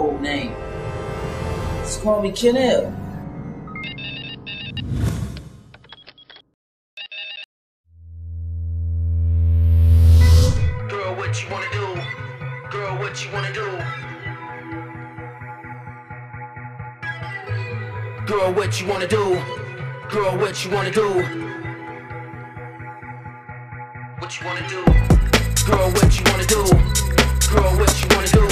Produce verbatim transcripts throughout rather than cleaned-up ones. whole name. Just call me Ken L. Girl, what you wanna do? Girl, what you wanna do? Girl, what you wanna do? Girl, what you wanna do? What you wanna do? Girl, what you wanna do? Girl, what you wanna do?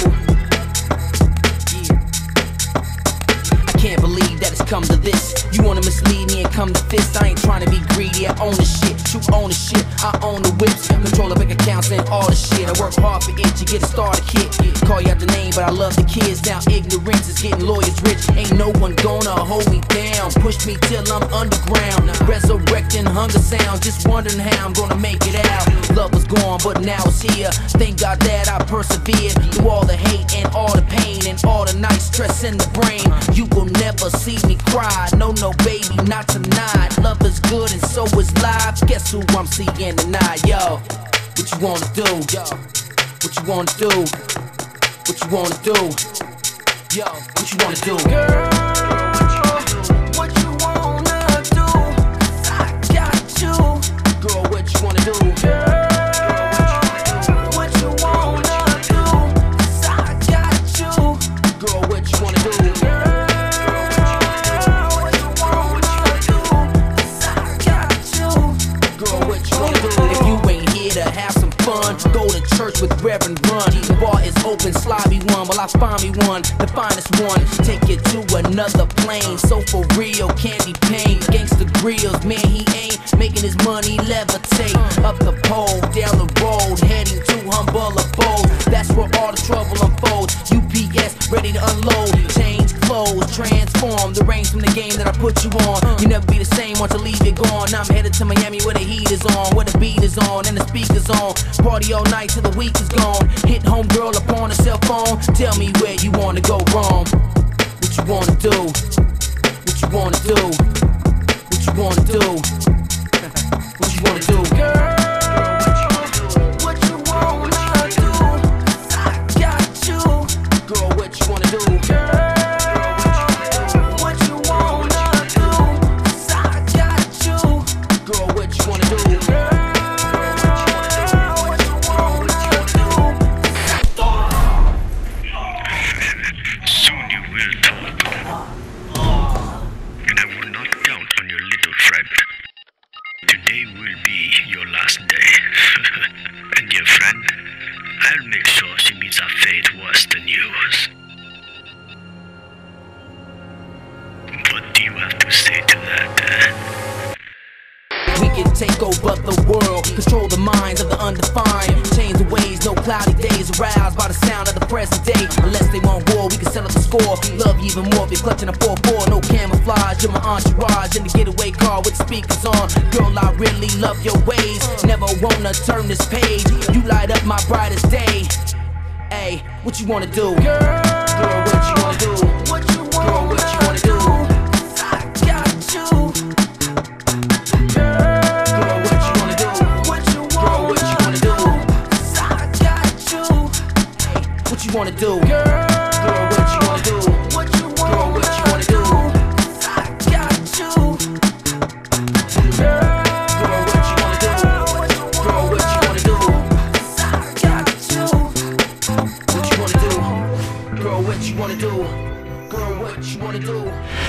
Can't believe that it's come to this. You wanna mislead me and come to fist. I ain't trying to be greedy, I own the shit. You own the shit, I own the whips. Control the bank accounts and all the shit. I work hard for it, you get a starter kit. Call you out the name, but I love the kids. Now ignorance is getting lawyers rich. Ain't no one gonna hold me down. Push me till I'm underground. Resurrecting hunger sounds. Just wondering how I'm gonna make it out. Love was gone, but now it's here. Thank God that I persevered through all the hate and all the pain and all the night stress in the brain. You will never see me cry. No, no, baby, not tonight. Love is good and so is life. Guess who I'm seeing tonight, yo? What you wanna do? Yo, what you wanna do? What you wanna do? Yo, what you wanna do? Girl, go to church with Reverend Run. The bar is open, slobby one. Well, I find me one, the finest one. Take it to another plane. So for real, candy pain. Gangsta grills, man, he ain't making his money levitate. Up the pole, down the road, heading to humble abode. That's where all the trouble unfolds. U P S, ready to unload. Change clothes, transform the reins from the game that I put you on. You never be the same once I leave it gone. Now I'm headed to Miami where the heat is on, where the beat is on and the speakers on. Party all night till the week is gone. Hit home girl upon a cell phone. Tell me where you wanna go wrong. What you wanna do? What you wanna do? What you wanna do? What you wanna do? Girl, what you wanna do? I got you. Girl, what you wanna do? Girl, what you wanna do? I got you. Girl, what you wanna do? Girl, today will be your last day. And dear friend, I'll make sure she meets her fate worse than yours. What do you have to say to that? We can take over the world, control the minds of the undefined. Change the ways, no cloudy days, aroused by the sound of the present day. Unless they want war, we can settle the score. Love you even more if you're clutching a four four. No camouflage, you're my entourage in the getaway car with the speakers on. Girl, I really love your ways. Never wanna turn this page. You light up my brightest day. Hey, what you wanna do? Girl, girl, what you wanna do? What you wanna girl, what you wanna do? I got you. What you wanna do? Girl, girl, what you wanna do? What you wanna girl, what you wanna do? I got you. Girl, girl, what you wanna do? Girl, what you wanna do? I got you. What you wanna do? Girl, what you wanna do? Girl, what you wanna do?